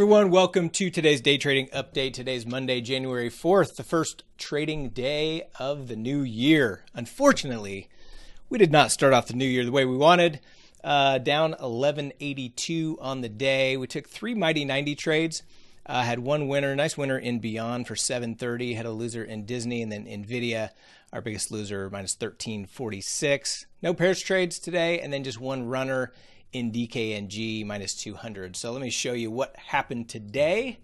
everyone, welcome to today's day trading update. Today's Monday, January 4th, the first trading day of the new year. Unfortunately, we did not start off the new year the way we wanted. Down 1182 on the day. We took three mighty 90 trades. Had one winner, nice winner in Beyond for 730. Had a loser in Disney, and then NVIDIA, our biggest loser, minus 1346. No pairs trades today, and then just one runner in DKNG minus 200. So let me show you what happened today.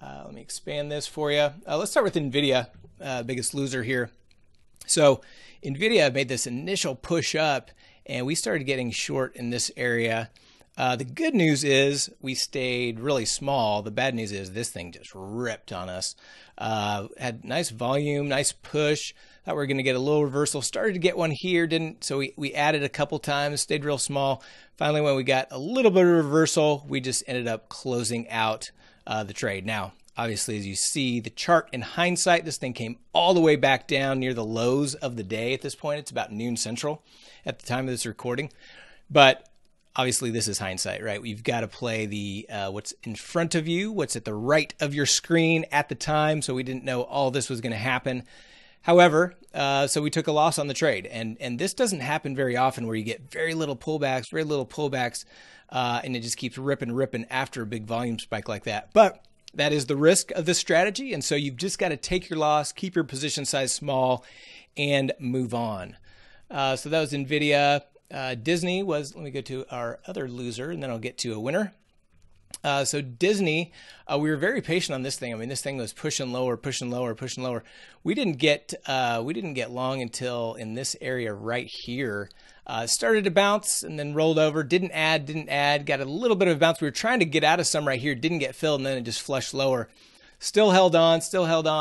Let me expand this for you. Let's start with NVIDIA, biggest loser here. So NVIDIA made this initial push up and we started getting short in this area. The good news is we stayed really small. The bad news is this thing just ripped on us. Had nice volume, nice push. Thought we were going to get a little reversal. Started to get one here, didn't. So we added a couple times, stayed real small. Finally, when we got a little bit of reversal, we just ended up closing out the trade. Now, obviously, as you see the chart in hindsight, this thing came all the way back down near the lows of the day at this point. It's about noon central at the time of this recording. But obviously, this is hindsight, right? We've got to play the what's in front of you, what's at the right of your screen at the time. So we didn't know all this was going to happen. However, so we took a loss on the trade. And this doesn't happen very often where you get very little pullbacks, and it just keeps ripping after a big volume spike like that. But that is the risk of this strategy. And so you've just got to take your loss, keep your position size small, and move on. So that was NVIDIA. Disney was, let me go to our other loser and then I'll get to a winner. So Disney, we were very patient on this thing. I mean, this thing was pushing lower. We didn't get long until in this area right here. Started to bounce and then rolled over, didn't add, got a little bit of a bounce. We were trying to get out of some right here, didn't get filled, and then it just flushed lower. Still held on,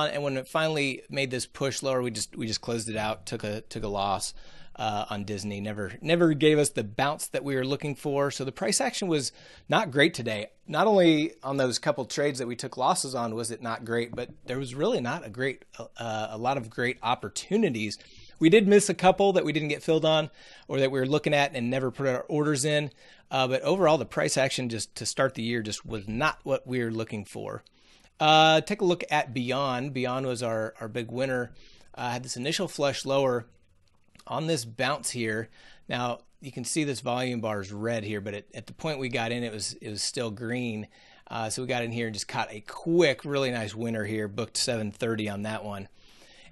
and when it finally made this push lower, we just closed it out, took a loss on Disney. Never gave us the bounce that we were looking for. So the price action was not great today. Not only on those couple trades that we took losses on was it not great, but there was really not a great a lot of great opportunities. We did miss a couple that we didn't get filled on or that we were looking at and never put our orders in. But overall, the price action just to start the year just was not what we were looking for. Take a look at Beyond. Beyond was our big winner. Had this initial flush lower on this bounce here. Now you can see this volume bar is red here, but at the point we got in, it was still green. So we got in here and just caught a quick, really nice winner here, booked 730 on that one.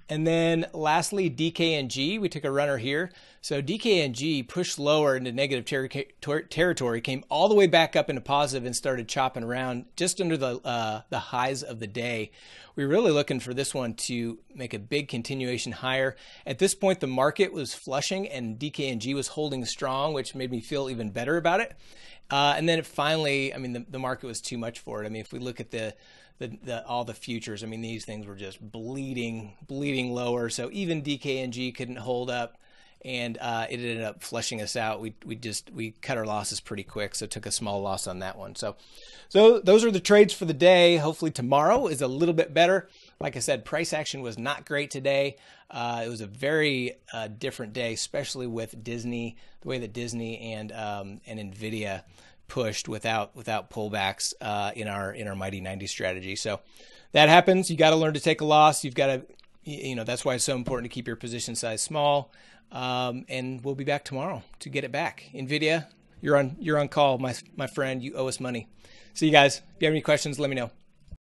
And then lastly, DKNG, we took a runner here. So DKNG pushed lower into negative territory, came all the way back up into positive and started chopping around just under the highs of the day. We were really looking for this one to make a big continuation higher. At this point, the market was flushing and DKNG was holding strong, which made me feel even better about it. And then it finally, I mean, the market was too much for it. I mean, if we look at all the futures, I mean, these things were just bleeding lower. So even DKNG couldn't hold up, and it ended up flushing us out. We cut our losses pretty quick, so took a small loss on that one. So those are the trades for the day. Hopefully tomorrow is a little bit better. Like I said, price action was not great today. It was a very different day, especially with Disney, the way that Disney and NVIDIA pushed without pullbacks in our mighty 90 strategy. So that happens. You got to learn to take a loss. You've got to, you know, that's why it's so important to keep your position size small. And we'll be back tomorrow to get it back. NVIDIA, you're on call, my friend. You owe us money. See you guys. If you have any questions, let me know.